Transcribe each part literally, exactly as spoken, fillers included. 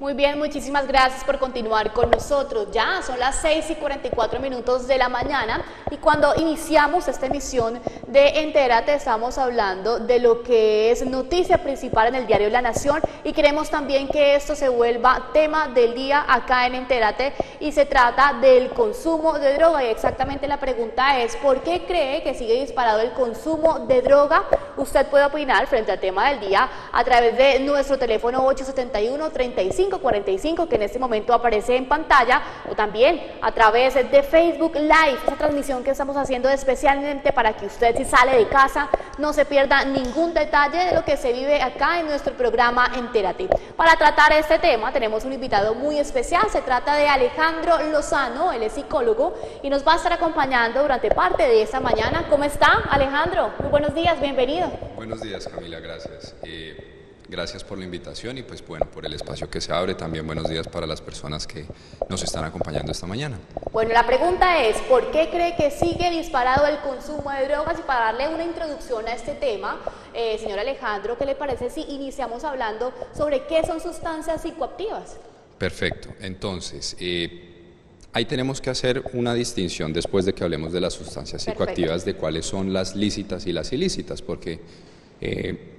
Muy bien, muchísimas gracias por continuar con nosotros. Ya son las seis y cuarenta y cuatro minutos de la mañana y cuando iniciamos esta emisión de Entérate estamos hablando de lo que es noticia principal en el diario La Nación y queremos también que esto se vuelva tema del día acá en Entérate, y se trata del consumo de droga, y exactamente la pregunta es ¿por qué cree que sigue disparado el consumo de droga? Usted puede opinar frente al tema del día a través de nuestro teléfono ocho siete uno, treinta y cinco cuarenta y cinco que en este momento aparece en pantalla, o también a través de Facebook Live, esa transmisión que estamos haciendo especialmente para que usted, si sale de casa, no se pierda ningún detalle de lo que se vive acá en nuestro programa Entérate. Para tratar este tema tenemos un invitado muy especial, se trata de Alejandro Lozano, él es psicólogo y nos va a estar acompañando durante parte de esta mañana. ¿Cómo está, Alejandro? Muy buenos días, bienvenido. Buenos días, Camila, gracias. Eh... Gracias por la invitación y pues bueno, por el espacio que se abre. También buenos días para las personas que nos están acompañando esta mañana. Bueno, la pregunta es, ¿por qué cree que sigue disparado el consumo de drogas? Y para darle una introducción a este tema, eh, señor Alejandro, ¿qué le parece si iniciamos hablando sobre qué son sustancias psicoactivas? Perfecto, entonces, eh, ahí tenemos que hacer una distinción después de que hablemos de las sustancias psicoactivas, de cuáles son las lícitas y las ilícitas, porque... Eh,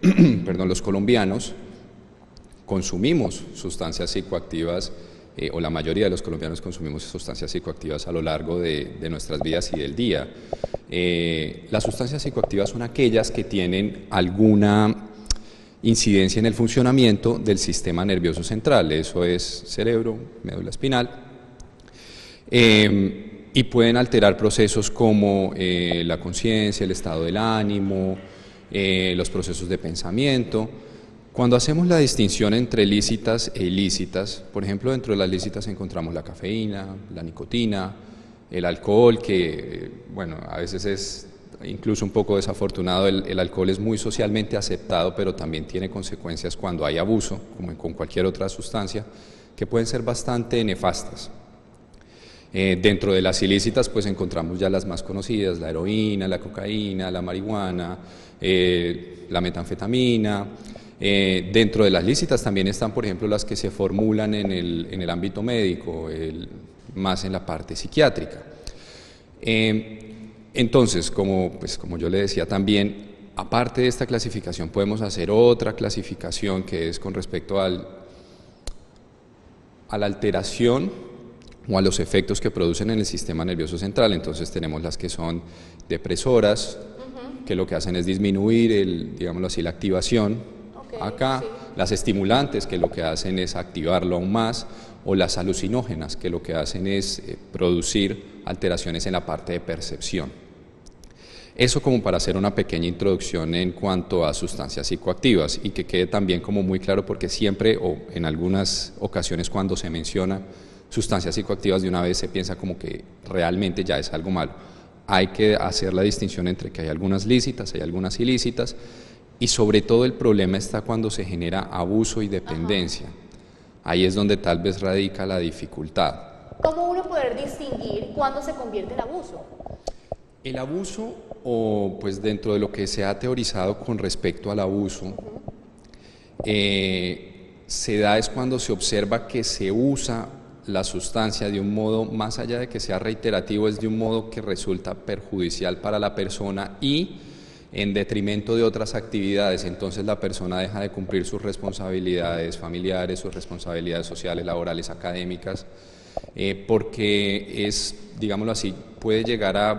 perdón, los colombianos consumimos sustancias psicoactivas, eh, o la mayoría de los colombianos consumimos sustancias psicoactivas a lo largo de, de nuestras vidas y del día. Eh, las sustancias psicoactivas son aquellas que tienen alguna incidencia en el funcionamiento del sistema nervioso central, eso es cerebro, médula espinal, eh, y pueden alterar procesos como eh, la conciencia, el estado del ánimo, Eh, los procesos de pensamiento. Cuando hacemos la distinción entre lícitas e ilícitas, por ejemplo, dentro de las lícitas encontramos la cafeína, la nicotina, el alcohol, que bueno, a veces es incluso un poco desafortunado. el, el alcohol es muy socialmente aceptado, pero también tiene consecuencias cuando hay abuso, como con cualquier otra sustancia, que pueden ser bastante nefastas. Eh, dentro de las ilícitas pues encontramos ya las más conocidas, la heroína, la cocaína, la marihuana, eh, la metanfetamina. Eh, dentro de las lícitas también están, por ejemplo, las que se formulan en el, en el ámbito médico, el, más en la parte psiquiátrica. Eh, entonces, como, pues, como yo le decía también, aparte de esta clasificación podemos hacer otra clasificación que es con respecto al, a la alteración o a los efectos que producen en el sistema nervioso central. Entonces tenemos las que son depresoras, uh-huh, que lo que hacen es disminuir, el, digámoslo así, la activación, okay, acá, sí. Las estimulantes, que lo que hacen es activarlo aún más, o las alucinógenas, que lo que hacen es eh, producir alteraciones en la parte de percepción. Eso como para hacer una pequeña introducción en cuanto a sustancias psicoactivas, y que quede también como muy claro, porque siempre o en algunas ocasiones cuando se menciona sustancias psicoactivas, de una vez se piensa como que realmente ya es algo malo. Hay que hacer la distinción entre que hay algunas lícitas, hay algunas ilícitas, y sobre todo el problema está cuando se genera abuso y dependencia. Ajá. Ahí es donde tal vez radica la dificultad. ¿Cómo uno poder distinguir cuándo se convierte en abuso? El abuso, o pues dentro de lo que se ha teorizado con respecto al abuso, uh-huh, eh, se da es cuando se observa que se usa la sustancia de un modo, más allá de que sea reiterativo, es de un modo que resulta perjudicial para la persona y en detrimento de otras actividades. Entonces la persona deja de cumplir sus responsabilidades familiares, sus responsabilidades sociales, laborales, académicas, eh, porque es, digámoslo así, puede llegar a,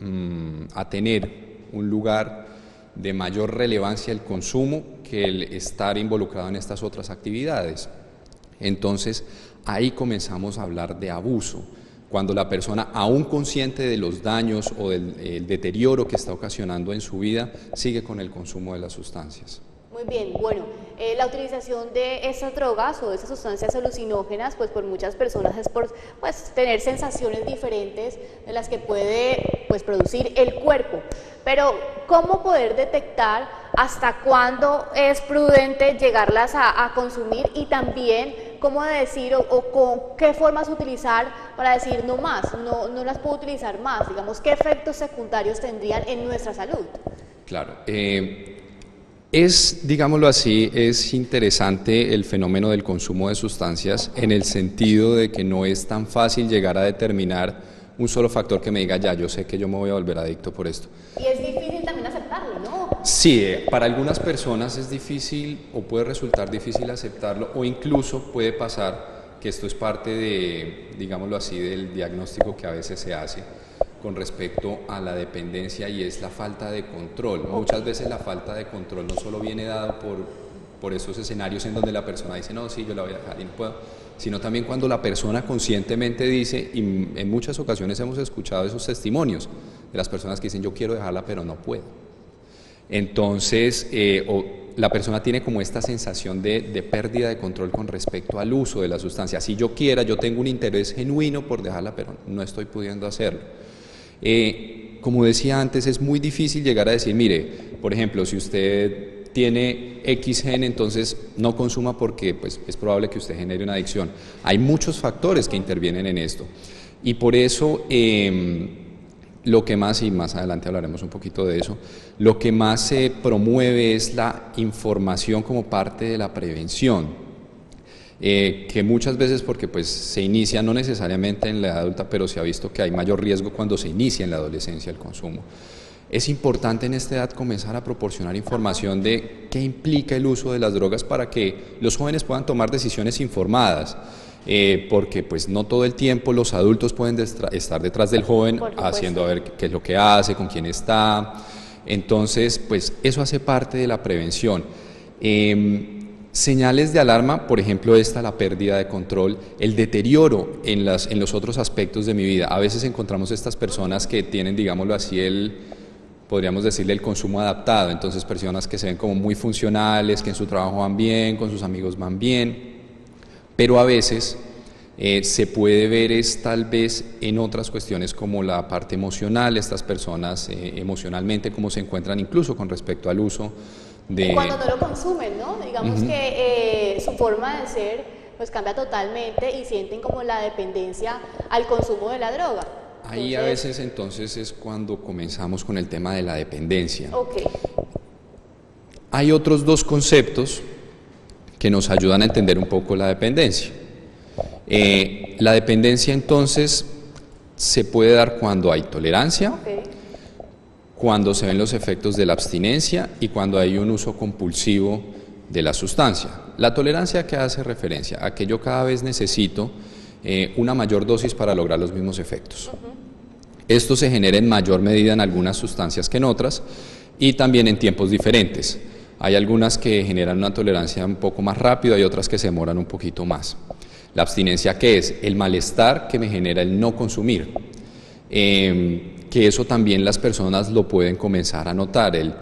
mm, a tener un lugar de mayor relevancia el consumo que el estar involucrado en estas otras actividades. Entonces ahí comenzamos a hablar de abuso, cuando la persona, aún consciente de los daños o del el deterioro que está ocasionando en su vida, sigue con el consumo de las sustancias. Muy bien, bueno, eh, la utilización de esas drogas o de esas sustancias alucinógenas, pues por muchas personas es por pues, tener sensaciones diferentes de las que puede pues, producir el cuerpo. Pero, ¿cómo poder detectar hasta cuándo es prudente llegarlas a, a consumir? Y también, ¿cómo decir o, o con qué formas utilizar para decir no más, no, no las puedo utilizar más? Digamos, ¿qué efectos secundarios tendrían en nuestra salud? Claro, eh... Es, digámoslo así, es interesante el fenómeno del consumo de sustancias en el sentido de que no es tan fácil llegar a determinar un solo factor que me diga, ya, yo sé que yo me voy a volver adicto por esto. Y es difícil también aceptarlo, ¿no? Sí, para algunas personas es difícil o puede resultar difícil aceptarlo, o incluso puede pasar que esto es parte de, digámoslo así, del diagnóstico que a veces se hace con respecto a la dependencia, y es la falta de control. Okay. Muchas veces la falta de control no solo viene dada por, por esos escenarios en donde la persona dice, no, sí, yo la voy a dejar y no puedo, sino también cuando la persona conscientemente dice, y en muchas ocasiones hemos escuchado esos testimonios de las personas que dicen, yo quiero dejarla pero no puedo. Entonces, eh, o la persona tiene como esta sensación de, de pérdida de control con respecto al uso de la sustancia. Si yo quiera, yo tengo un interés genuino por dejarla, pero no estoy pudiendo hacerlo. Eh, como decía antes, es muy difícil llegar a decir, mire, por ejemplo, si usted tiene X gen, entonces no consuma porque pues, es probable que usted genere una adicción. Hay muchos factores que intervienen en esto, y por eso eh, lo que más, y más adelante hablaremos un poquito de eso, lo que más se promueve es la información como parte de la prevención. Eh, que muchas veces, porque pues se inicia no necesariamente en la edad adulta, pero se ha visto que hay mayor riesgo cuando se inicia en la adolescencia el consumo. Es importante en esta edad comenzar a proporcionar información de qué implica el uso de las drogas para que los jóvenes puedan tomar decisiones informadas, eh, porque pues no todo el tiempo los adultos pueden estar detrás del joven haciendo a ver qué es lo que hace, con quién está. Entonces pues eso hace parte de la prevención. eh, Señales de alarma, por ejemplo esta, la pérdida de control, el deterioro en, las, en los otros aspectos de mi vida. A veces encontramos estas personas que tienen, digámoslo así, el, podríamos decirle el consumo adaptado. Entonces personas que se ven como muy funcionales, que en su trabajo van bien, con sus amigos van bien, pero a veces eh, se puede ver es tal vez en otras cuestiones como la parte emocional, estas personas eh, emocionalmente cómo se encuentran incluso con respecto al uso. De... Cuando no lo consumen, ¿no? Digamos uh-huh. que eh, su forma de ser pues cambia totalmente y sienten como la dependencia al consumo de la droga. Ahí entonces... a veces entonces es cuando comenzamos con el tema de la dependencia. Okay. Hay otros dos conceptos que nos ayudan a entender un poco la dependencia. Eh, la dependencia entonces se puede dar cuando hay tolerancia. Okay. Cuando se ven los efectos de la abstinencia y cuando hay un uso compulsivo de la sustancia. La tolerancia, que hace referencia a que yo cada vez necesito eh, una mayor dosis para lograr los mismos efectos. Uh-huh. Esto se genera en mayor medida en algunas sustancias que en otras y también en tiempos diferentes. Hay algunas que generan una tolerancia un poco más rápido, hay otras que se demoran un poquito más. La abstinencia, ¿qué es? El malestar que me genera el no consumir. Eh, que eso también las personas lo pueden comenzar a notar, el,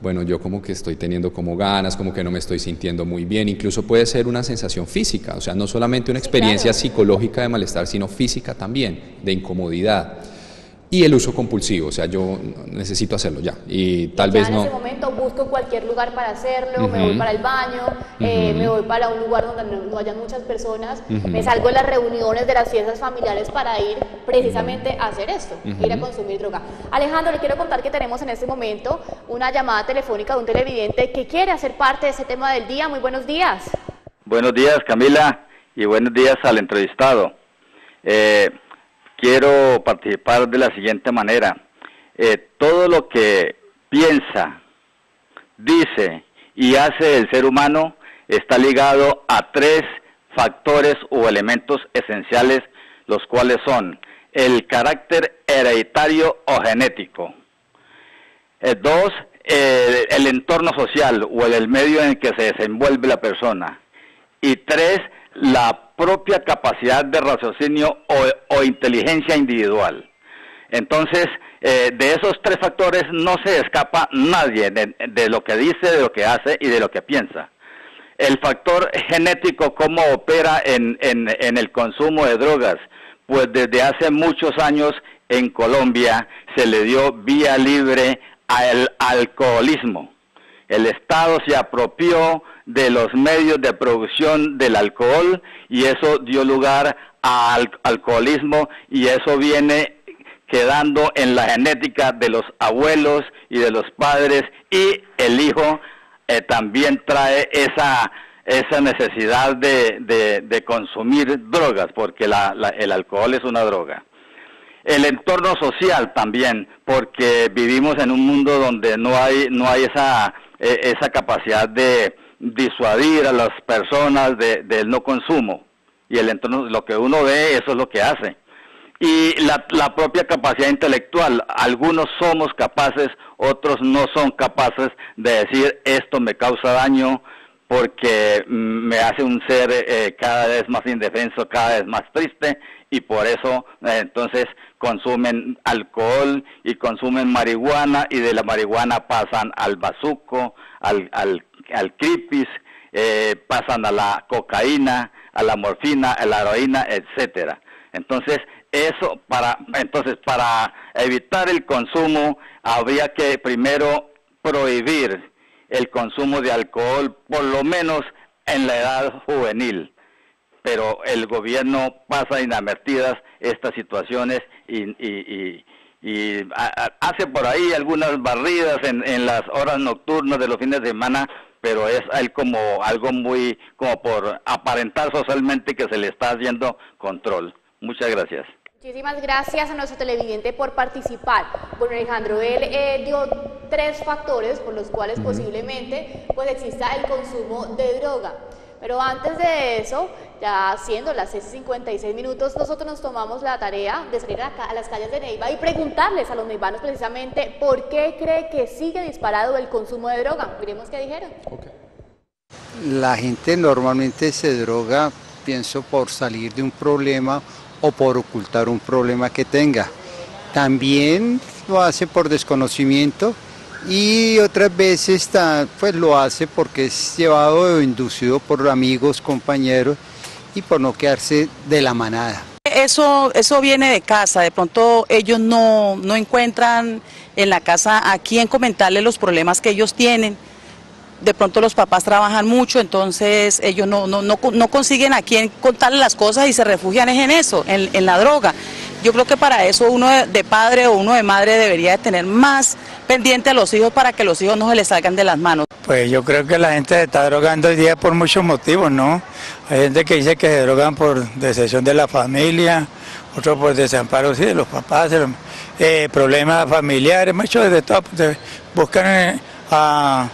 bueno, yo como que estoy teniendo como ganas, como que no me estoy sintiendo muy bien, incluso puede ser una sensación física, o sea, no solamente una experiencia sí, claro. psicológica de malestar, sino física también, de incomodidad. Y el uso compulsivo, o sea, yo necesito hacerlo ya, y tal y ya vez en no... en ese momento busco cualquier lugar para hacerlo, uh-huh. me voy para el baño, uh-huh. eh, me voy para un lugar donde no, no hayan muchas personas, uh-huh. me salgo de las reuniones, de las fiestas familiares para ir precisamente uh-huh. a hacer esto, uh-huh. ir a consumir droga. Alejandro, le quiero contar que tenemos en este momento una llamada telefónica de un televidente que quiere hacer parte de este tema del día. Muy buenos días. Buenos días, Camila, y buenos días al entrevistado. Eh... Quiero participar de la siguiente manera. Eh, todo lo que piensa, dice y hace el ser humano está ligado a tres factores o elementos esenciales, los cuales son el carácter hereditario o genético. Eh, dos, eh, el entorno social o el medio en el que se desenvuelve la persona. Y tres, la propia capacidad de raciocinio o, o inteligencia individual. Entonces, eh, de esos tres factores no se escapa nadie de, de lo que dice, de lo que hace y de lo que piensa. El factor genético, ¿cómo opera en, en, en el consumo de drogas? Pues desde hace muchos años en Colombia se le dio vía libre al alcoholismo. El Estado se apropió de los medios de producción del alcohol y eso dio lugar al alcoholismo, y eso viene quedando en la genética de los abuelos y de los padres, y el hijo eh, también trae esa esa necesidad de, de, de consumir drogas, porque la, la, el alcohol es una droga. El entorno social también, porque vivimos en un mundo donde no hay no hay esa eh, esa capacidad de disuadir a las personas de, del no consumo, y el entorno, lo que uno ve, eso es lo que hace. Y la, la propia capacidad intelectual, algunos somos capaces, otros no son capaces de decir esto me causa daño porque me hace un ser eh, cada vez más indefenso, cada vez más triste, y por eso eh, entonces consumen alcohol y consumen marihuana, y de la marihuana pasan al bazuco, al, al, al cripis, eh, pasan a la cocaína, a la morfina, a la heroína, etcétera. Entonces, eso para entonces para evitar el consumo habría que primero prohibir el consumo de alcohol, por lo menos en la edad juvenil. Pero el gobierno pasa inadvertidas estas situaciones y, y, y, y hace por ahí algunas barridas en, en las horas nocturnas de los fines de semana, pero es como algo muy como por aparentar socialmente que se le está haciendo control. Muchas gracias. Muchísimas gracias a nuestro televidente por participar. Bueno, Alejandro, él eh, dio tres factores por los cuales posiblemente pues exista el consumo de droga. Pero antes de eso, ya siendo las seis y cincuenta y seis minutos, nosotros nos tomamos la tarea de salir a las calles de Neiva y preguntarles a los neivanos precisamente por qué cree que sigue disparado el consumo de droga. Miremos qué dijeron. Okay. La gente normalmente se droga, pienso, por salir de un problema o por ocultar un problema que tenga. También lo hace por desconocimiento y otras veces pues lo hace porque es llevado o inducido por amigos, compañeros y por no quedarse de la manada. Eso, eso viene de casa, de pronto ellos no, no encuentran en la casa a quién comentarle los problemas que ellos tienen. De pronto los papás trabajan mucho, entonces ellos no, no, no, no consiguen a quién contarle las cosas y se refugian en eso, en, en la droga. Yo creo que para eso uno de padre o uno de madre debería de tener más pendiente a los hijos para que los hijos no se les salgan de las manos. Pues yo creo que la gente se está drogando hoy día por muchos motivos, ¿no? Hay gente que dice que se drogan por decepción de la familia, otros por desamparo, sí, de los papás, eh, problemas familiares, muchos de todo, buscan eh, a...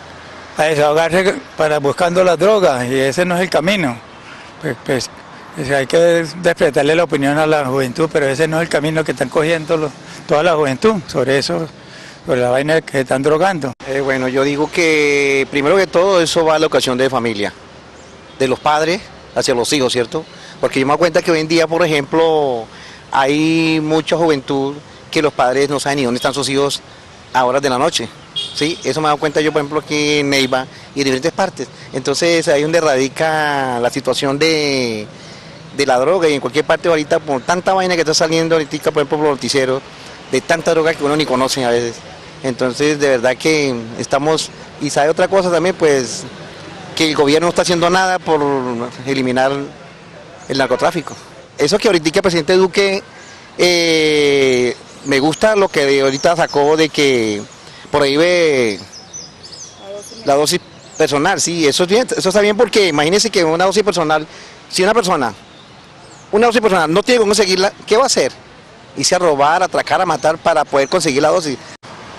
a desahogarse para buscando las drogas, y ese no es el camino. Pues, pues, pues hay que despertarle la opinión a la juventud, pero ese no es el camino que están cogiendo los, toda la juventud sobre eso, sobre la vaina que están drogando. Eh, bueno, yo digo que primero que todo eso va a la ocasión de familia, de los padres hacia los hijos, ¿cierto? Porque yo me doy cuenta que hoy en día, por ejemplo, hay mucha juventud que los padres no saben ni dónde están sus hijos a horas de la noche. Sí, eso me he dado cuenta yo, por ejemplo, aquí en Neiva y en diferentes partes. Entonces, ahí es donde radica la situación de, de la droga, y en cualquier parte ahorita, por tanta vaina que está saliendo ahorita, por ejemplo, por los noticieros, de tanta droga que uno ni conoce a veces. Entonces, de verdad que estamos... Y sabe otra cosa también, pues, que el gobierno no está haciendo nada por eliminar el narcotráfico. Eso que ahorita el presidente Duque... Eh, me gusta lo que ahorita sacó de que... prohíbe la dosis personal, sí, eso, es bien, eso está bien, porque imagínense que una dosis personal, si una persona, una dosis personal no tiene cómo conseguirla, ¿qué va a hacer? Irse a robar, a atracar, a matar para poder conseguir la dosis.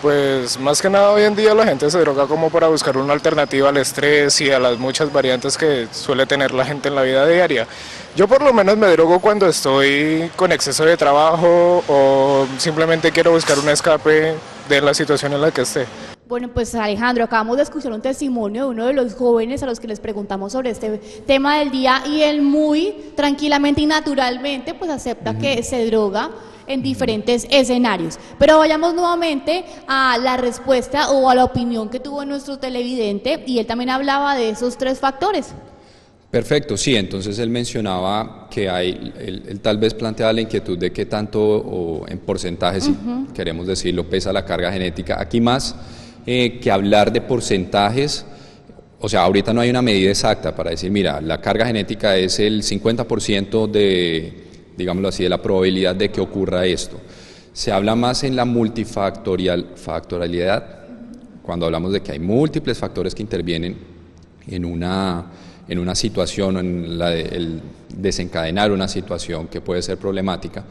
Pues más que nada hoy en día la gente se droga como para buscar una alternativa al estrés y a las muchas variantes que suele tener la gente en la vida diaria. Yo por lo menos me drogo cuando estoy con exceso de trabajo o simplemente quiero buscar un escape de la situación en la que esté. Bueno, pues Alejandro, acabamos de escuchar un testimonio de uno de los jóvenes a los que les preguntamos sobre este tema del día, y él muy tranquilamente y naturalmente pues acepta uh-huh. que se droga en diferentes escenarios. Pero vayamos nuevamente a la respuesta o a la opinión que tuvo nuestro televidente, y él también hablaba de esos tres factores. Perfecto, sí, entonces él mencionaba que hay, él, él tal vez plantea la inquietud de qué tanto o en porcentaje, si uh-huh. queremos decirlo, pesa la carga genética. Aquí más eh, que hablar de porcentajes, o sea, ahorita no hay una medida exacta para decir, mira, la carga genética es el cincuenta por ciento de, digámoslo así, de la probabilidad de que ocurra esto. Se habla más en la multifactorialidad Cuando hablamos de que hay múltiples factores que intervienen en una, en una situación, en la de, el desencadenar una situación que puede ser problemática,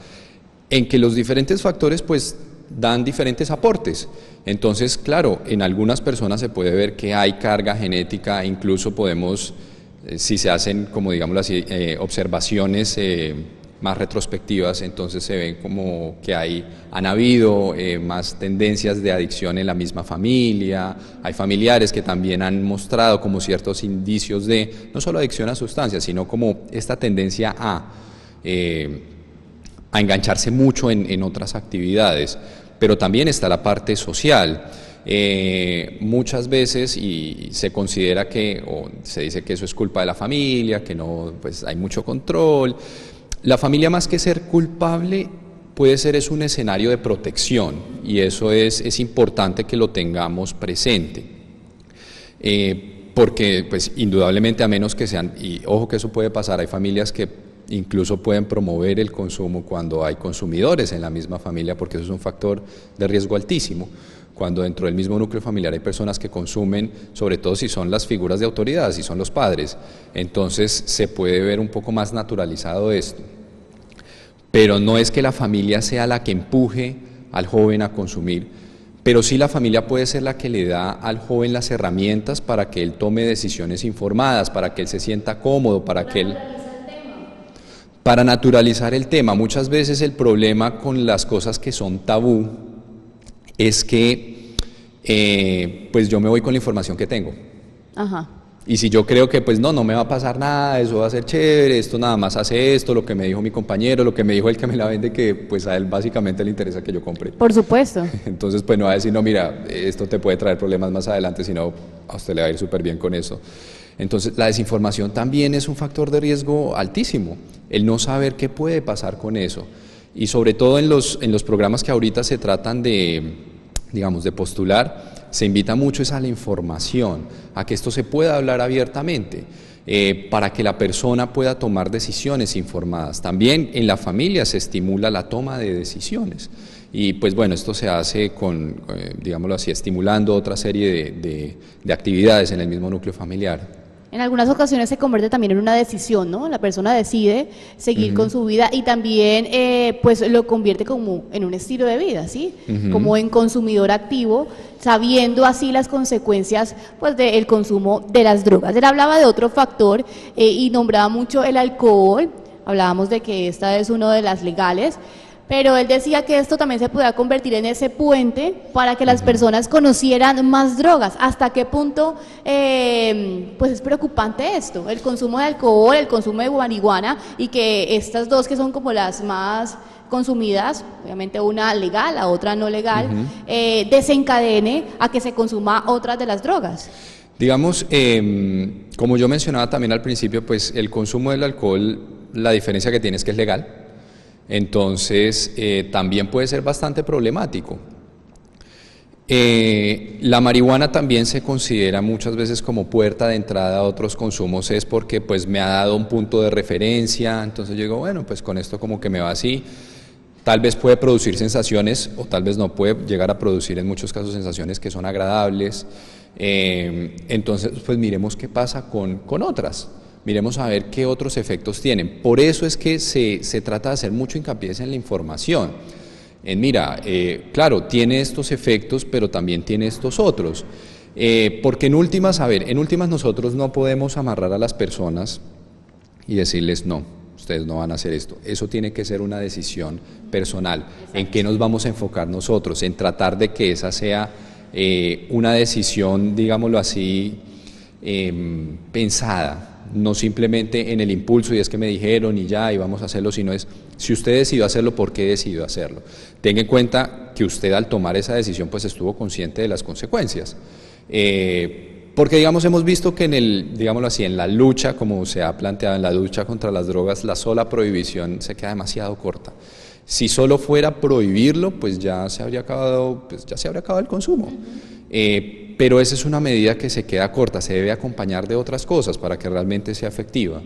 en que los diferentes factores pues dan diferentes aportes. Entonces, claro, en algunas personas se puede ver que hay carga genética, incluso podemos, eh, si se hacen, como digámoslo así, eh, observaciones eh, más retrospectivas, entonces se ven como que hay, han habido eh, más tendencias de adicción en la misma familia, hay familiares que también han mostrado como ciertos indicios de, no solo adicción a sustancias, sino como esta tendencia a, eh, a engancharse mucho en, en otras actividades. Pero también está la parte social. Eh, muchas veces y se considera que, o se dice que eso es culpa de la familia, que no, pues hay mucho control. La familia, más que ser culpable, puede ser es un escenario de protección, y eso es, es importante que lo tengamos presente, eh, porque pues indudablemente, a menos que sean, y ojo que eso puede pasar, hay familias que incluso pueden promover el consumo cuando hay consumidores en la misma familia, porque eso es un factor de riesgo altísimo. Cuando dentro del mismo núcleo familiar hay personas que consumen, sobre todo si son las figuras de autoridad, si son los padres, entonces se puede ver un poco más naturalizado esto. Pero no es que la familia sea la que empuje al joven a consumir, pero sí la familia puede ser la que le da al joven las herramientas para que él tome decisiones informadas, para que él se sienta cómodo, para que él... Para naturalizar el tema. Muchas veces el problema con las cosas que son tabú es que eh, pues yo me voy con la información que tengo. Ajá. Y si yo creo que pues no, no me va a pasar nada, eso va a ser chévere, esto nada más hace esto, lo que me dijo mi compañero, lo que me dijo el que me la vende, que pues a él básicamente le interesa que yo compre. Por supuesto. Entonces pues no va a decir, no, mira, esto te puede traer problemas más adelante, sino a usted le va a ir súper bien con eso. Entonces la desinformación también es un factor de riesgo altísimo, el no saber qué puede pasar con eso. Y sobre todo en los, en los programas que ahorita se tratan de, digamos, de postular, se invita mucho es a la información, a que esto se pueda hablar abiertamente, eh, para que la persona pueda tomar decisiones informadas. También en la familia se estimula la toma de decisiones. Y pues bueno, esto se hace con, eh, digámoslo así, estimulando otra serie de, de, de actividades en el mismo núcleo familiar. En algunas ocasiones se convierte también en una decisión, ¿no? La persona decide seguir uh-huh. con su vida, y también eh, pues lo convierte como en un estilo de vida, ¿sí? Uh-huh. Como en consumidor activo, sabiendo así las consecuencias pues del consumo de las drogas. Él hablaba de otro factor eh, y nombraba mucho el alcohol, hablábamos de que esta es una de las legales, pero él decía que esto también se podía convertir en ese puente para que las personas conocieran más drogas. ¿Hasta qué punto eh, pues es preocupante esto? El consumo de alcohol, el consumo de marihuana, y que estas dos que son como las más consumidas, obviamente una legal, la otra no legal, uh-huh. eh, desencadene a que se consuma otras de las drogas. Digamos, eh, como yo mencionaba también al principio, pues el consumo del alcohol, la diferencia que tiene es que es legal. Entonces, eh, también puede ser bastante problemático. Eh, la marihuana también se considera muchas veces como puerta de entrada a otros consumos, es porque pues me ha dado un punto de referencia, entonces yo digo, bueno, pues con esto como que me va así. Tal vez puede producir sensaciones, o tal vez no puede llegar a producir en muchos casos sensaciones que son agradables. Eh, entonces, pues miremos qué pasa con, con otras. Miremos a ver qué otros efectos tienen. Por eso es que se, se trata de hacer mucho hincapié en la información. En mira, eh, claro, tiene estos efectos, pero también tiene estos otros. Eh, porque en últimas, a ver, en últimas nosotros no podemos amarrar a las personas y decirles no, ustedes no van a hacer esto. Eso tiene que ser una decisión personal. ¿En qué nos vamos a enfocar nosotros? En tratar de que esa sea eh, una decisión, digámoslo así, eh, pensada. No simplemente en el impulso, y es que me dijeron y ya, y vamos a hacerlo, sino es, si usted decidió hacerlo, ¿por qué decidió hacerlo? Tenga en cuenta que usted al tomar esa decisión, pues estuvo consciente de las consecuencias. Eh, porque, digamos, hemos visto que en el, digámoslo así, en la lucha, como se ha planteado, en la lucha contra las drogas, la sola prohibición se queda demasiado corta. Si solo fuera prohibirlo, pues ya se habría acabado, pues ya se habría acabado el consumo. Eh, Pero esa es una medida que se queda corta, se debe acompañar de otras cosas para que realmente sea efectiva.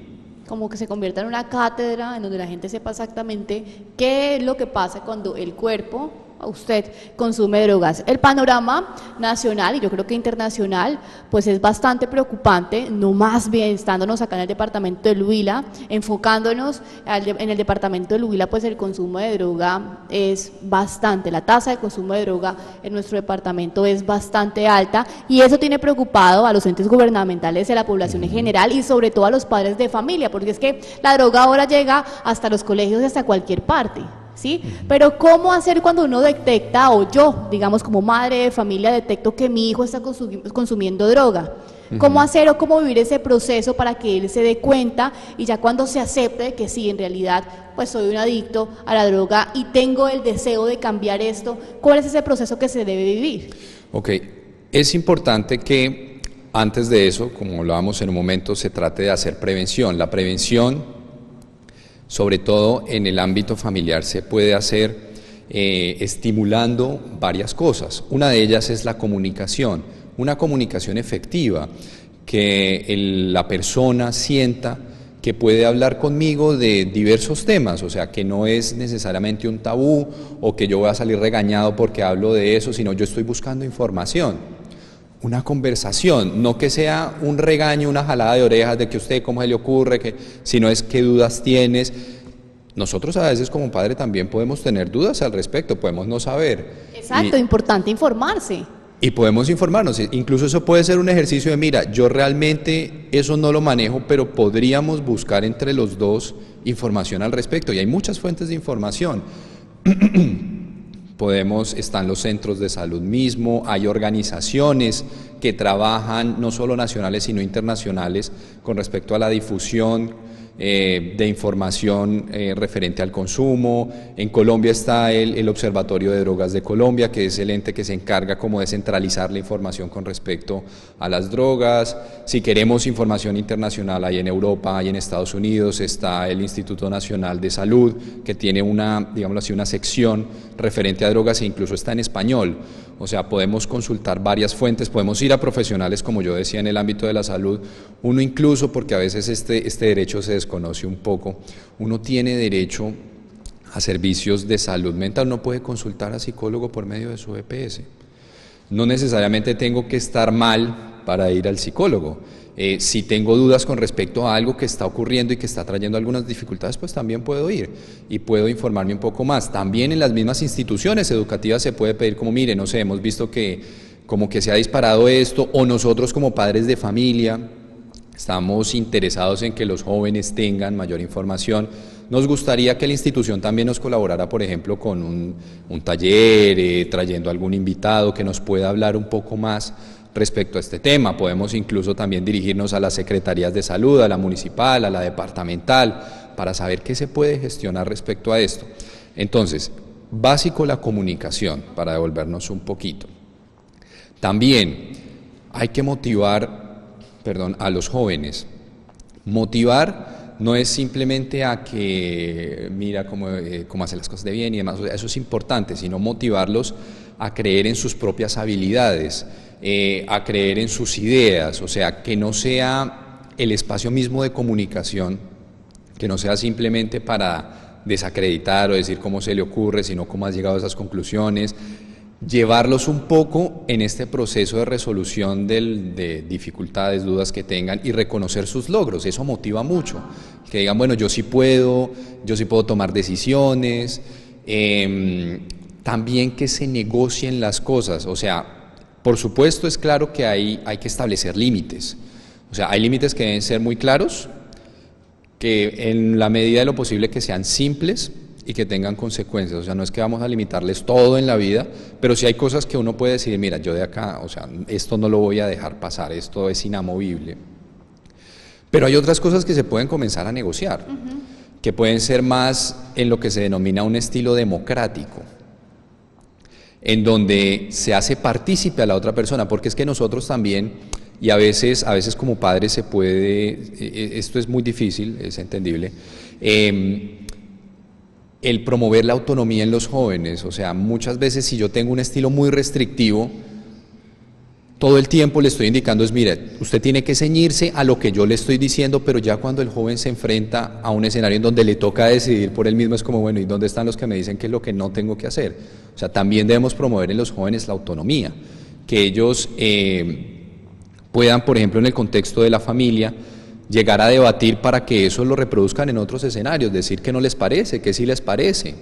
Como que se convierta en una cátedra en donde la gente sepa exactamente qué es lo que pasa cuando el cuerpo usted consume drogas. El panorama nacional y yo creo que internacional pues es bastante preocupante, no más bien estándonos acá en el departamento del Huila, enfocándonos en el departamento del Huila, pues el consumo de droga es bastante, la tasa de consumo de droga en nuestro departamento es bastante alta y eso tiene preocupado a los entes gubernamentales y a la población en general y sobre todo a los padres de familia, porque es que la droga ahora llega hasta los colegios y hasta cualquier parte. ¿Sí? Pero ¿cómo hacer cuando uno detecta, o yo, digamos como madre de familia, detecto que mi hijo está consumiendo droga? ¿Cómo hacer o cómo vivir ese proceso para que él se dé cuenta y ya cuando se acepte que sí, en realidad, pues soy un adicto a la droga y tengo el deseo de cambiar esto? ¿Cuál es ese proceso que se debe vivir? Ok, es importante que antes de eso, como hablábamos en un momento, se trate de hacer prevención. La prevención, sobre todo en el ámbito familiar, se puede hacer eh, estimulando varias cosas. Una de ellas es la comunicación, una comunicación efectiva, que el, la persona sienta que puede hablar conmigo de diversos temas, o sea, que no es necesariamente un tabú o que yo voy a salir regañado porque hablo de eso, sino yo estoy buscando información. Una conversación, no que sea un regaño, una jalada de orejas de que usted cómo se le ocurre, que, sino es qué dudas tienes. Nosotros a veces como padre también podemos tener dudas al respecto, podemos no saber. Exacto, y, importante informarse. Y podemos informarnos, incluso eso puede ser un ejercicio de mira, yo realmente eso no lo manejo, pero podríamos buscar entre los dos información al respecto y hay muchas fuentes de información. Podemos, están los centros de salud mismo, hay organizaciones que trabajan no solo nacionales sino internacionales con respecto a la difusión eh, de información eh, referente al consumo. En Colombia está el, el Observatorio de Drogas de Colombia, que es el ente que se encarga como de centralizar la información con respecto a las drogas. Si queremos información internacional, hay en Europa, hay en Estados Unidos, está el Instituto Nacional de Salud, que tiene una, digamos así, una sección referente a drogas e incluso está en español. O sea, podemos consultar varias fuentes, podemos ir a profesionales, como yo decía, en el ámbito de la salud. Uno incluso, porque a veces este, este derecho se desconoce un poco, uno tiene derecho a servicios de salud mental, uno puede consultar a psicólogo por medio de su E P S. No necesariamente tengo que estar mal para ir al psicólogo. Eh, si tengo dudas con respecto a algo que está ocurriendo y que está trayendo algunas dificultades, pues también puedo ir y puedo informarme un poco más. También en las mismas instituciones educativas se puede pedir como, mire, no sé, hemos visto que como que se ha disparado esto, o nosotros como padres de familia estamos interesados en que los jóvenes tengan mayor información. Nos gustaría que la institución también nos colaborara, por ejemplo, con un, un taller, eh, trayendo algún invitado que nos pueda hablar un poco más respecto a este tema. Podemos incluso también dirigirnos a las secretarías de salud, a la municipal, a la departamental, para saber qué se puede gestionar respecto a esto. Entonces, básico la comunicación, para devolvernos un poquito. También hay que motivar, perdón, a los jóvenes. Motivar no es simplemente a que mira cómo, eh, cómo hacen las cosas de bien y demás, o sea, eso es importante, sino motivarlos a creer en sus propias habilidades, Eh, a creer en sus ideas, o sea, que no sea el espacio mismo de comunicación, que no sea simplemente para desacreditar o decir cómo se le ocurre, sino cómo has llegado a esas conclusiones, llevarlos un poco en este proceso de resolución del, de dificultades, dudas que tengan y reconocer sus logros. Eso motiva mucho, que digan, bueno, yo sí puedo, yo sí puedo tomar decisiones, eh, también que se negocien las cosas, o sea, por supuesto, es claro que hay, hay que establecer límites, o sea, hay límites que deben ser muy claros, que en la medida de lo posible que sean simples y que tengan consecuencias, o sea, no es que vamos a limitarles todo en la vida, pero sí hay cosas que uno puede decir, mira, yo de acá, o sea, esto no lo voy a dejar pasar, esto es inamovible, pero hay otras cosas que se pueden comenzar a negociar, uh-huh, que pueden ser más en lo que se denomina un estilo democrático, en donde se hace partícipe a la otra persona, porque es que nosotros también, y a veces, a veces como padres se puede, esto es muy difícil, es entendible, eh, el promover la autonomía en los jóvenes, o sea, muchas veces si yo tengo un estilo muy restrictivo, todo el tiempo le estoy indicando es, mire, usted tiene que ceñirse a lo que yo le estoy diciendo, pero ya cuando el joven se enfrenta a un escenario en donde le toca decidir por él mismo, es como, bueno, ¿y dónde están los que me dicen qué es lo que no tengo que hacer? O sea, también debemos promover en los jóvenes la autonomía, que ellos eh, puedan, por ejemplo, en el contexto de la familia, llegar a debatir para que eso lo reproduzcan en otros escenarios, decir que no les parece, que sí les parece.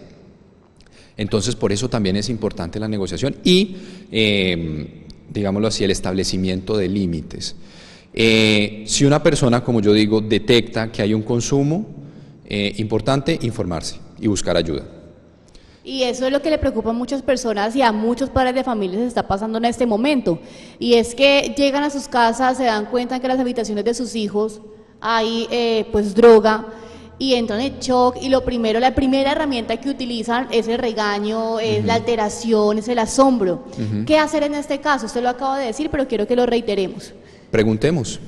Entonces, por eso también es importante la negociación y, eh, digámoslo así, el establecimiento de límites. Eh, si una persona, como yo digo, detecta que hay un consumo, eh, importante informarse y buscar ayuda. Y eso es lo que le preocupa a muchas personas y a muchos padres de familia se está pasando en este momento. Y es que llegan a sus casas, se dan cuenta que en las habitaciones de sus hijos hay eh, pues droga, y entran en shock, y lo primero, la primera herramienta que utilizan es el regaño, es uh-huh. la alteración, es el asombro. Uh-huh. ¿Qué hacer en este caso? Usted lo acaba de decir, pero quiero que lo reiteremos. Preguntemos,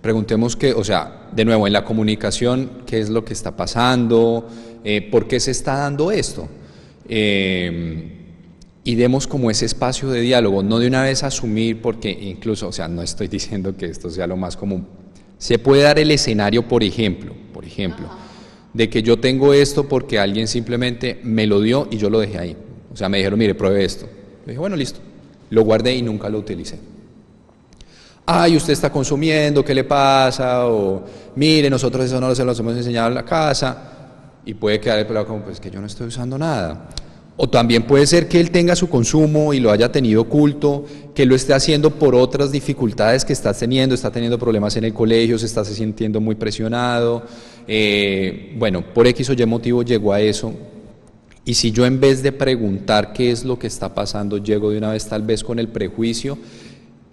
preguntemos que, o sea, de nuevo, en la comunicación, ¿qué es lo que está pasando? Eh, ¿Por qué se está dando esto? Eh, y demos como ese espacio de diálogo, no de una vez asumir, porque incluso, o sea, no estoy diciendo que esto sea lo más común. Se puede dar el escenario, por ejemplo, por ejemplo, uh-huh. de que yo tengo esto porque alguien simplemente me lo dio y yo lo dejé ahí. O sea, me dijeron, mire, pruebe esto. Yo dije, bueno, listo. Lo guardé y nunca lo utilicé. Ay, usted está consumiendo, ¿qué le pasa? O, mire, nosotros eso no lo, se lo hemos enseñado en la casa. Y puede quedar el pelado como, pues que yo no estoy usando nada. O también puede ser que él tenga su consumo y lo haya tenido oculto, que lo esté haciendo por otras dificultades que está teniendo, está teniendo problemas en el colegio, se está sintiendo muy presionado, eh, bueno, por X o Y motivo llegó a eso. Y si yo en vez de preguntar qué es lo que está pasando, llego de una vez tal vez con el prejuicio,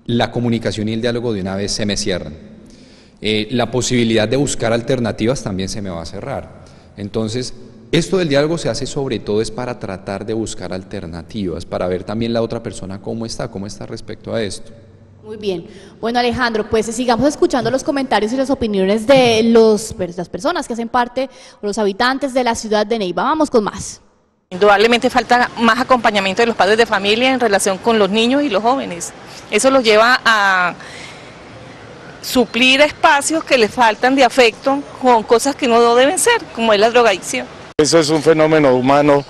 la comunicación y el diálogo de una vez se me cierran. Eh, la posibilidad de buscar alternativas también se me va a cerrar. Entonces, esto del diálogo se hace sobre todo es para tratar de buscar alternativas, para ver también la otra persona cómo está, cómo está respecto a esto. Muy bien. Bueno, Alejandro, pues sigamos escuchando los comentarios y las opiniones de los, las personas que hacen parte, los habitantes de la ciudad de Neiva. Vamos con más. Indudablemente falta más acompañamiento de los padres de familia en relación con los niños y los jóvenes. Eso los lleva a suplir espacios que les faltan de afecto con cosas que no deben ser, como es la drogadicción. Eso es un fenómeno humano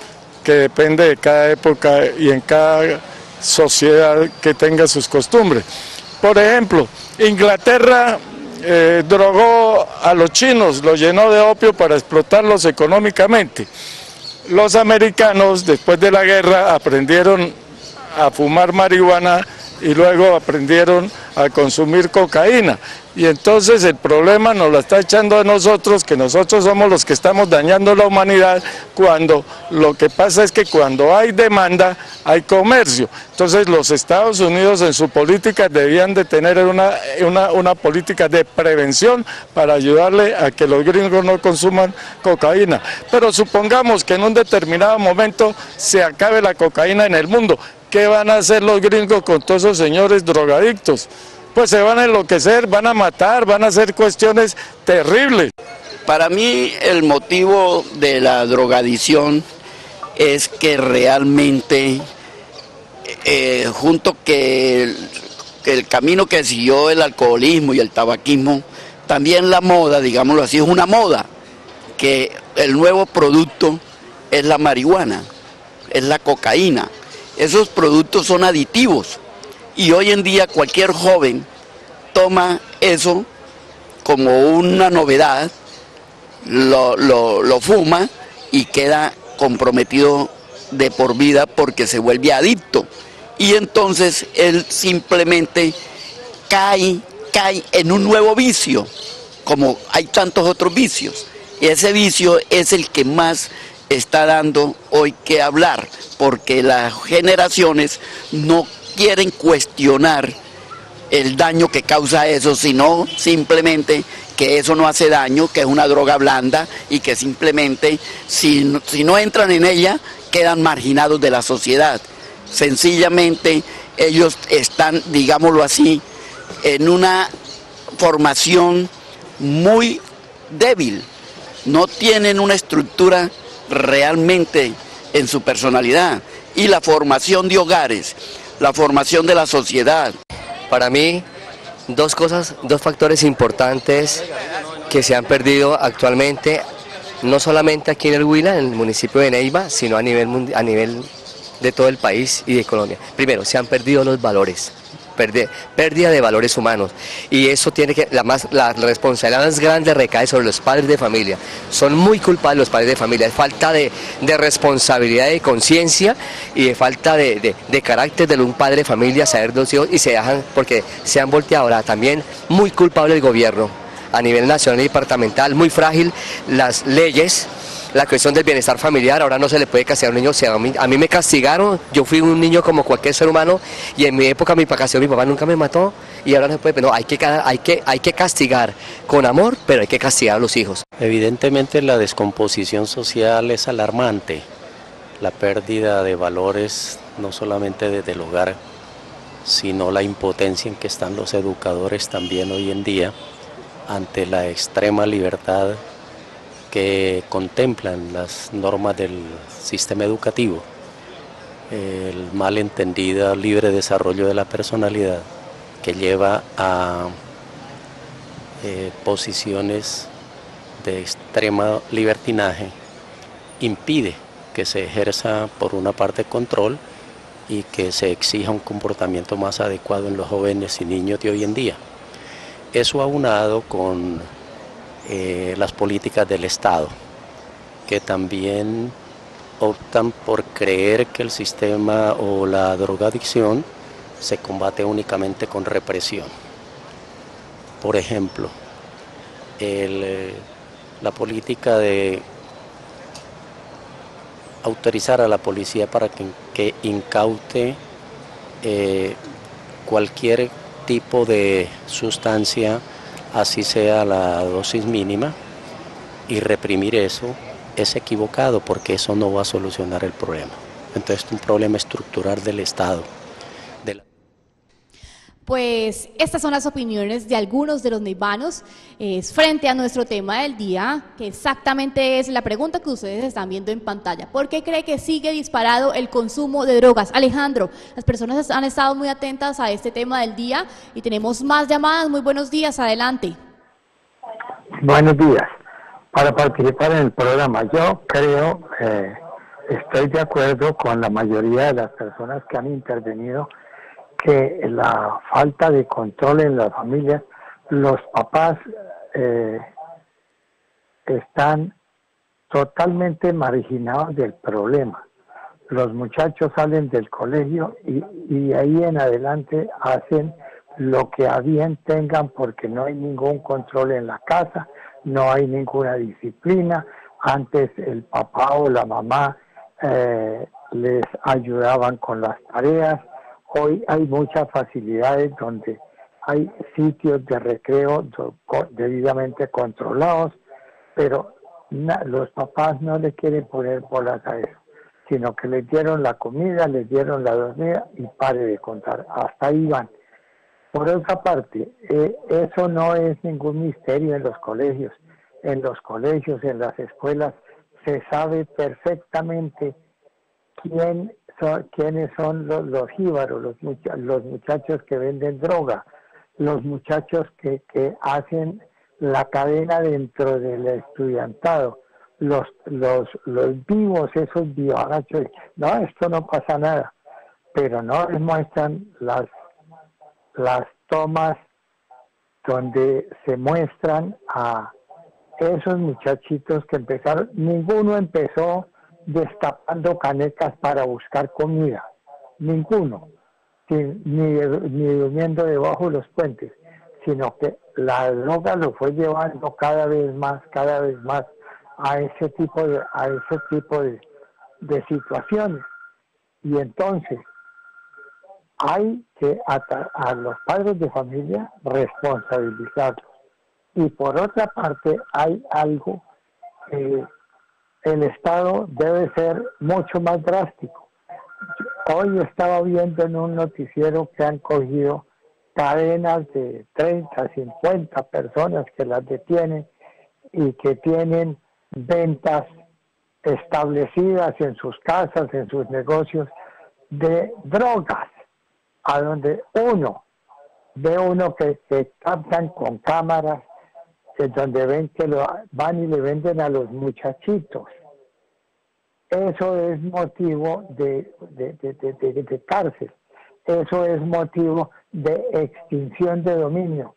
que depende de cada época y en cada sociedad que tenga sus costumbres. Por ejemplo, Inglaterra eh, drogó a los chinos, los llenó de opio para explotarlos económicamente. Los americanos, después de la guerra, aprendieron a fumar marihuana y luego aprendieron a consumir cocaína, y entonces el problema nos lo está echando a nosotros, que nosotros somos los que estamos dañando la humanidad, cuando lo que pasa es que cuando hay demanda hay comercio. Entonces los Estados Unidos en su política debían de tener una, una, una política de prevención para ayudarle a que los gringos no consuman cocaína, pero supongamos que en un determinado momento se acabe la cocaína en el mundo. ¿Qué van a hacer los gringos con todos esos señores drogadictos? Pues se van a enloquecer, van a matar, van a hacer cuestiones terribles. Para mí el motivo de la drogadicción es que realmente, eh, junto que el, que el camino que siguió el alcoholismo y el tabaquismo, también la moda, digámoslo así, es una moda, que el nuevo producto es la marihuana, es la cocaína. Esos productos son aditivos y hoy en día cualquier joven toma eso como una novedad, lo, lo, lo fuma y queda comprometido de por vida porque se vuelve adicto. Y entonces él simplemente cae, cae en un nuevo vicio, como hay tantos otros vicios. Y ese vicio es el que más está dando hoy que hablar, porque las generaciones no quieren cuestionar el daño que causa eso, sino simplemente que eso no hace daño, que es una droga blanda y que simplemente si, si no entran en ella quedan marginados de la sociedad. Sencillamente ellos están, digámoslo así, en una formación muy débil, no tienen una estructura realmente en su personalidad, y la formación de hogares, la formación de la sociedad. Para mí, dos cosas, dos factores importantes que se han perdido actualmente, no solamente aquí en el Huila, en el municipio de Neiva, sino a nivel, a nivel de todo el país y de Colombia. Primero, se han perdido los valores, perde, pérdida de valores humanos, y eso tiene que, la, más, la responsabilidad más grande recae sobre los padres de familia. Son muy culpables los padres de familia, es falta de, de responsabilidad, de conciencia y de falta de, de, de carácter de un padre de familia, saber de los hijos, y se dejan, porque se han volteado. Ahora también muy culpable el gobierno, a nivel nacional y departamental, muy frágil las leyes, la cuestión del bienestar familiar. Ahora no se le puede castigar a un niño, o sea, a, mí, a mí me castigaron, yo fui un niño como cualquier ser humano, y en mi época mi papá, mi papá nunca me mató, y ahora no se puede. No, hay que, hay, que, hay que castigar con amor, pero hay que castigar a los hijos. Evidentemente la descomposición social es alarmante, la pérdida de valores, no solamente desde el hogar, sino la impotencia en que están los educadores también hoy en día, ante la extrema libertad que contemplan las normas del sistema educativo, el malentendida libre desarrollo de la personalidad que lleva a eh, posiciones de extrema libertinaje, impide que se ejerza por una parte control y que se exija un comportamiento más adecuado en los jóvenes y niños de hoy en día. Eso aunado con eh, las políticas del Estado, que también optan por creer que el sistema o la drogadicción se combate únicamente con represión. Por ejemplo, el, la política de autorizar a la policía para que, que incaute eh, cualquier tipo de sustancia, así sea la dosis mínima, y reprimir eso es equivocado, porque eso no va a solucionar el problema. Entonces es un problema estructural del Estado. De la... Pues estas son las opiniones de algunos de los neivanos eh, frente a nuestro tema del día, que exactamente es la pregunta que ustedes están viendo en pantalla. ¿Por qué cree que sigue disparado el consumo de drogas? Alejandro, las personas han estado muy atentas a este tema del día y tenemos más llamadas. Muy buenos días, adelante. Buenos días. Para participar en el programa, yo creo, eh, estoy de acuerdo con la mayoría de las personas que han intervenido, que la falta de control en las familias, los papás eh, están totalmente marginados del problema. Los muchachos salen del colegio y, y ahí en adelante hacen lo que a bien tengan, porque no hay ningún control en la casa, no hay ninguna disciplina. Antes el papá o la mamá eh, les ayudaban con las tareas. Hoy hay muchas facilidades donde hay sitios de recreo debidamente controlados, pero na, los papás no le quieren poner bolas a eso, sino que les dieron la comida, les dieron la dormida y pare de contar, hasta ahí van. Por otra parte, eh, eso no es ningún misterio en los colegios. En los colegios, en las escuelas, se sabe perfectamente quién Son, quiénes son los, los jíbaros, los, mucha, los muchachos que venden droga, los muchachos que, que hacen la cadena dentro del estudiantado, los, los, los vivos, esos vivagachos. No, esto no pasa nada, pero no les muestran las, las tomas donde se muestran a esos muchachitos que empezaron. Ninguno empezó destapando canecas para buscar comida, ninguno, sin, ni, ni durmiendo debajo de los puentes, sino que la droga lo fue llevando cada vez más, cada vez más a ese tipo de, a ese tipo de, de situaciones. Y entonces hay que atar a los padres de familia, responsabilizarlos. Y por otra parte hay algo que el Estado debe ser mucho más drástico. Hoy estaba viendo en un noticiero que han cogido cadenas de treinta, cincuenta personas que las detienen y que tienen ventas establecidas en sus casas, en sus negocios, de drogas, a donde uno ve uno que se captan con cámaras, que donde ven que lo van y le venden a los muchachitos. Eso es motivo de, de, de, de, de, de cárcel. Eso es motivo de extinción de dominio.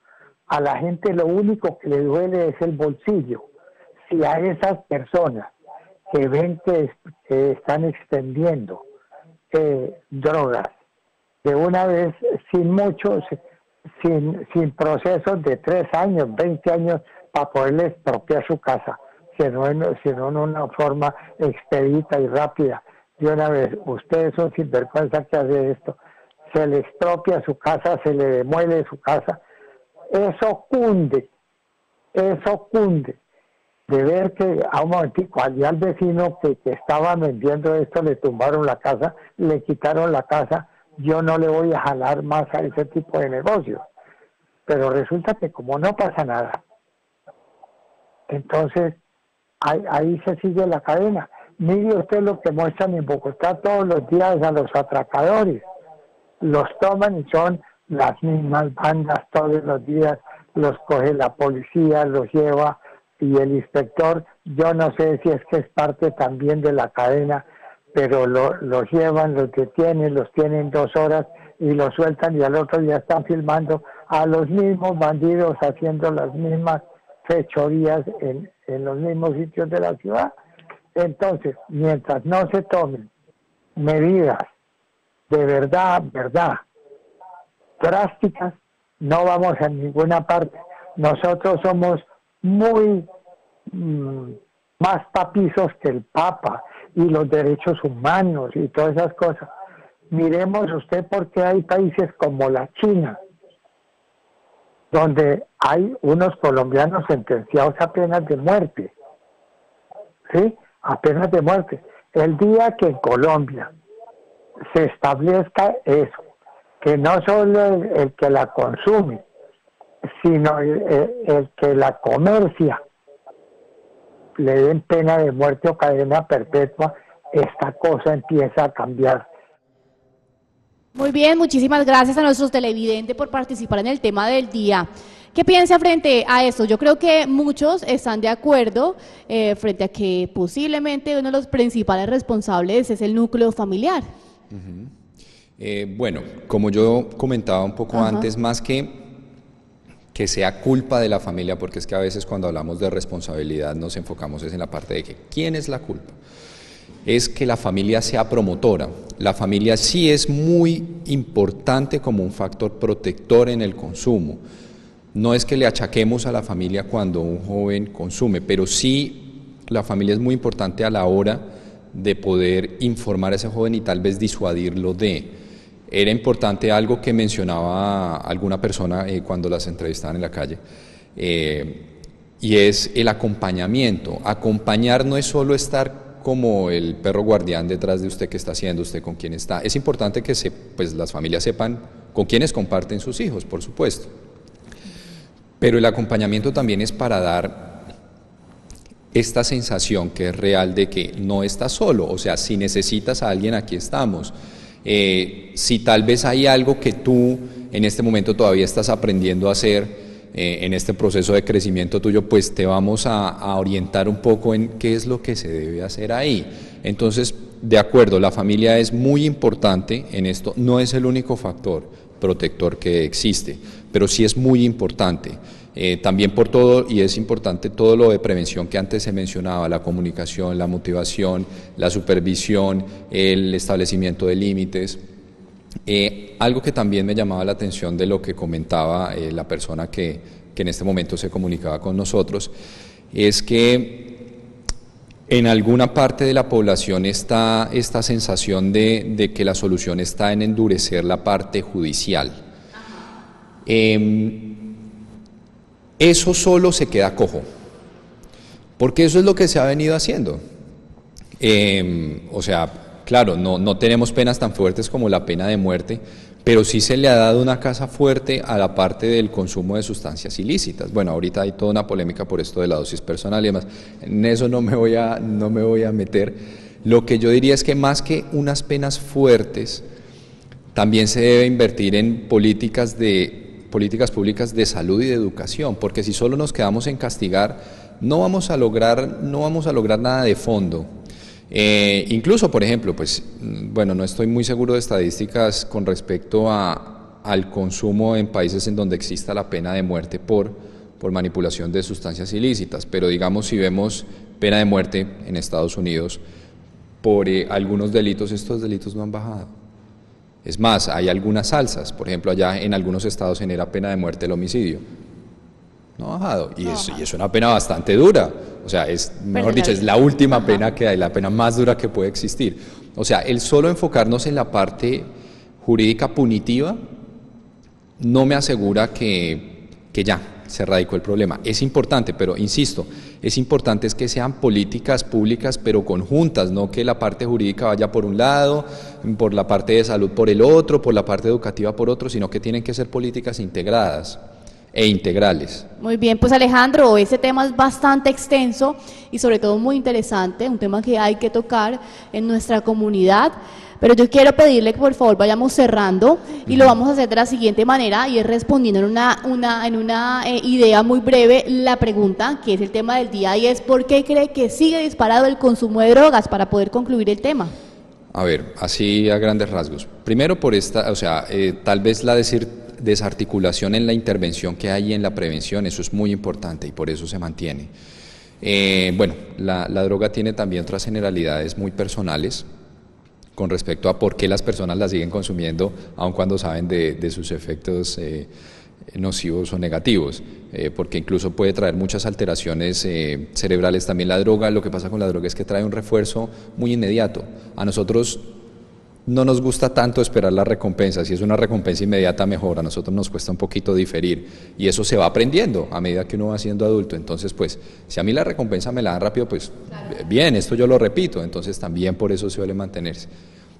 A la gente lo único que le duele es el bolsillo. Si a esas personas que ven que, es, que están extendiendo eh, drogas, de una vez, sin muchos, sin, sin procesos de tres años, veinte años, para poderle expropiar su casa, sino en, sino en una forma expedita y rápida. De una vez, ustedes son sinvergüenza que hace esto. Se le expropia su casa, se le demuele su casa. Eso cunde, eso cunde. De ver que a un momentico, allá al vecino que, que estaba vendiendo esto, le tumbaron la casa, le quitaron la casa. Yo no le voy a jalar más a ese tipo de negocios. Pero resulta que como no pasa nada, entonces ahí, ahí se sigue la cadena. Mire usted lo que muestran en Bogotá todos los días a los atracadores. Los toman y son las mismas bandas todos los días. Los coge la policía, los lleva, y el inspector, yo no sé si es que es parte también de la cadena, pero lo, los llevan, los detienen, los tienen dos horas y los sueltan, y al otro día están filmando a los mismos bandidos haciendo las mismas fechorías en, en los mismos sitios de la ciudad. Entonces, mientras no se tomen medidas de verdad, verdad, drásticas, no vamos a ninguna parte. Nosotros somos muy mmm, más papizos que el Papa, y los derechos humanos y todas esas cosas. Miremos usted por qué hay países como la China, donde hay unos colombianos sentenciados a penas de muerte. ¿Sí? A penas de muerte. El día que en Colombia se establezca eso, que no solo el, el que la consume, sino el, el, el que la comercia, le den pena de muerte o cadena perpetua, esta cosa empieza a cambiar. Muy bien, muchísimas gracias a nuestros televidentes por participar en el tema del día. ¿Qué piensa frente a esto? Yo creo que muchos están de acuerdo eh, frente a que posiblemente uno de los principales responsables es el núcleo familiar. Uh-huh. eh, bueno, como yo comentaba un poco uh-huh. antes, más que que sea culpa de la familia, porque es que a veces cuando hablamos de responsabilidad nos enfocamos es en la parte de que ¿quién es la culpa? Es que la familia sea promotora. La familia sí es muy importante como un factor protector en el consumo. No es que le achaquemos a la familia cuando un joven consume, pero sí la familia es muy importante a la hora de poder informar a ese joven y tal vez disuadirlo de... Era importante algo que mencionaba alguna persona eh, cuando las entrevistaban en la calle, eh, y es el acompañamiento. Acompañar no es solo estar como el perro guardián detrás de usted, que está haciendo, usted con quién está. Es importante que se, pues, las familias sepan con quiénes comparten sus hijos, por supuesto. Pero el acompañamiento también es para dar esta sensación que es real de que no estás solo. O sea, si necesitas a alguien, aquí estamos. Eh, si tal vez hay algo que tú en este momento todavía estás aprendiendo a hacer eh, en este proceso de crecimiento tuyo, pues te vamos a, a orientar un poco en qué es lo que se debe hacer ahí. Entonces, de acuerdo, la familia es muy importante en esto, no es el único factor protector que existe, pero sí es muy importante. Eh, también por todo, y es importante todo lo de prevención que antes se mencionaba, la comunicación, la motivación, la supervisión, el establecimiento de límites. Eh, algo que también me llamaba la atención de lo que comentaba eh, la persona que, que en este momento se comunicaba con nosotros, es que en alguna parte de la población está esta sensación de, de que la solución está en endurecer la parte judicial. Eh, Eso solo se queda cojo, porque eso es lo que se ha venido haciendo. Eh, o sea, claro, no, no tenemos penas tan fuertes como la pena de muerte, pero sí se le ha dado una casa fuerte a la parte del consumo de sustancias ilícitas. Bueno, ahorita hay toda una polémica por esto de la dosis personal y demás. En eso no me voy a, no me voy a meter. Lo que yo diría es que más que unas penas fuertes, también se debe invertir en políticas de políticas públicas de salud y de educación, porque si solo nos quedamos en castigar, no vamos a lograr, no vamos a lograr nada de fondo. Eh, incluso, por ejemplo, pues, bueno, no estoy muy seguro de estadísticas con respecto a, al consumo en países en donde exista la pena de muerte por, por manipulación de sustancias ilícitas, pero digamos, si vemos pena de muerte en Estados Unidos por eh, algunos delitos, estos delitos no han bajado. Es más, hay algunas salsas, por ejemplo, allá en algunos estados genera pena de muerte el homicidio. No ha bajado, y, no, es, y es una pena bastante dura, o sea, es, mejor dicho, es la última ajá. pena que hay, la pena más dura que puede existir. O sea, el solo enfocarnos en la parte jurídica punitiva no me asegura que, que ya se erradicó el problema. Es importante, pero insisto, es importante es que sean políticas públicas pero conjuntas, no que la parte jurídica vaya por un lado, por la parte de salud por el otro, por la parte educativa por otro, sino que tienen que ser políticas integradas e integrales. Muy bien, pues Alejandro, ese tema es bastante extenso y sobre todo muy interesante, un tema que hay que tocar en nuestra comunidad, pero yo quiero pedirle que por favor vayamos cerrando y uh-huh. lo vamos a hacer de la siguiente manera, y es respondiendo en una, una, en una eh, idea muy breve la pregunta, que es el tema del día, y es ¿por qué cree que sigue disparado el consumo de drogas? Para poder concluir el tema. A ver, así a grandes rasgos. Primero por esta, o sea, eh, tal vez la decir desarticulación en la intervención que hay en la prevención, eso es muy importante y por eso se mantiene. Eh, bueno, la, la droga tiene también otras generalidades muy personales con respecto a por qué las personas la siguen consumiendo, aun cuando saben de, de sus efectos eh, nocivos o negativos, eh, porque incluso puede traer muchas alteraciones eh, cerebrales también la droga. Lo que pasa con la droga es que trae un refuerzo muy inmediato. A nosotros no nos gusta tanto esperar la recompensa, si es una recompensa inmediata mejor, a nosotros nos cuesta un poquito diferir y eso se va aprendiendo a medida que uno va siendo adulto. Entonces pues, si a mí la recompensa me la dan rápido, pues claro. bien, esto yo lo repito, entonces también por eso suele mantenerse.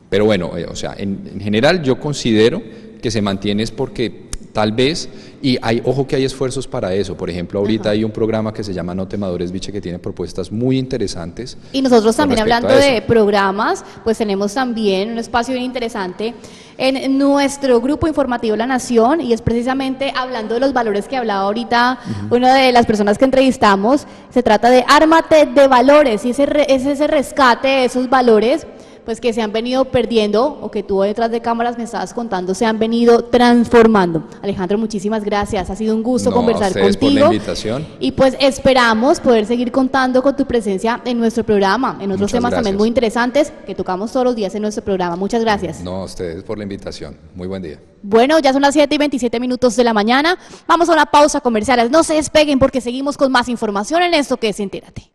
Pero bueno, eh, o sea, en, en general yo considero que se mantiene es porque tal vez, y hay, ojo que hay esfuerzos para eso, por ejemplo ahorita Ajá. hay un programa que se llama No Temadores, Biche, que tiene propuestas muy interesantes. Y nosotros también, hablando de programas, pues tenemos también un espacio bien interesante en nuestro grupo informativo La Nación, y es precisamente hablando de los valores que hablaba ahorita uh-huh. una de las personas que entrevistamos. Se trata de Ármate de Valores, y ese re, es ese rescate de esos valores pues que se han venido perdiendo, o que tú detrás de cámaras me estabas contando, se han venido transformando. Alejandro, muchísimas gracias, ha sido un gusto no, conversar contigo. Por la invitación. Y pues esperamos poder seguir contando con tu presencia en nuestro programa, en otros Muchas temas gracias. También muy interesantes que tocamos todos los días en nuestro programa. Muchas gracias. No, a ustedes por la invitación, muy buen día. Bueno, ya son las siete y veintisiete minutos de la mañana, vamos a una pausa comercial, no se despeguen porque seguimos con más información en esto que es Entérate.